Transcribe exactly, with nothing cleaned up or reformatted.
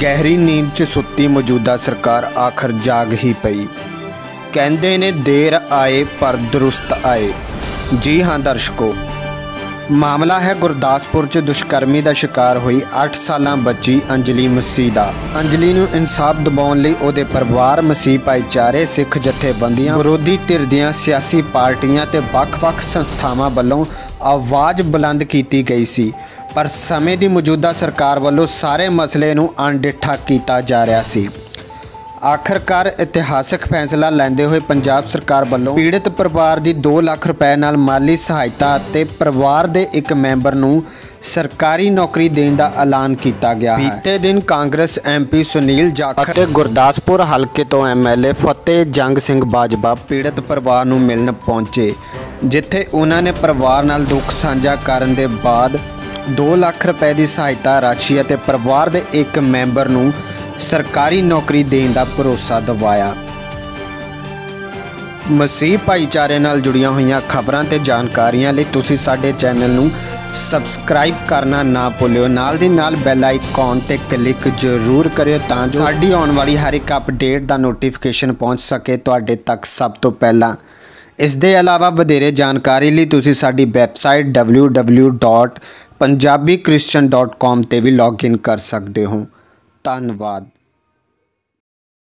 ਗਹਿਰੀ ਨੀਂਦ 'ਚ ਸੁੱਤੀ ਮੌਜੂਦਾ ਸਰਕਾਰ ਆਖਰ ਜਾਗ ਹੀ ਪਈ। ਕਹਿੰਦੇ ਨੇ ਦੇਰ ਆਏ ਪਰ ਦਰੁਸਤ ਆਏ। जी हाँ दर्शकों, मामला है गुरदासपुर च दुष्कर्मी का शिकार हुई अठ साल बच्ची अंजलि मसीदा। अंजलि नूं इंसाफ दिवाउण लई उहदे परिवार, मसीह भाईचारे, सिख जथेबंदियां, विरोधी धिर दीआं सियासी पार्टियां ते वख-वख संस्थावां वल्लों आवाज़ बुलंद की गई सी, पर समय की मौजूदा सरकार वल्लों सारे मसले नूं अनडिठा किया जा रहा सी। आखिरकार इतिहासक फैसला लैंदे हुए पंजाब सरकार वालों पीड़ित परिवार की दो लाख रुपए नाल माली सहायता ते परिवार के एक मैंबर नूं सरकारी नौकरी देने का ऐलान किया गया है। बीते दिन कांग्रेस एम पी सुनील जाखर ते गुरदासपुर हलके तो एम एल ए फतेह जंग सिंह बाजवा पीड़ित परिवार नूं मिलन पहुंचे, जिथे उन्होंने परिवार नाल दुख सांझा करन दे बाद दो लाख रुपए की सहायता राशि अते परिवार के एक मैंबर नूं सरकारी नौकरी देने का भरोसा दवाया। मसीह भाईचारे नाल जुड़ियां हुई खबरों ते जानकारियां लई तुसीं साडे चैनल नूं सबसक्राइब करना ना भुल्लिओ, नाल दी नाल बैल आइकॉन ते क्लिक जरूर करिओ तां जो साडी आउण वाली हर एक अपडेट का नोटिफिकेशन पहुँच सके तुहाडे तक सब तो पहला। इस दे अलावा वधेरे जानकारी लई तुसीं साडी website W W dot Punjabi christian dot com ते भी लॉग इन कर सकते हो। धन्यवाद।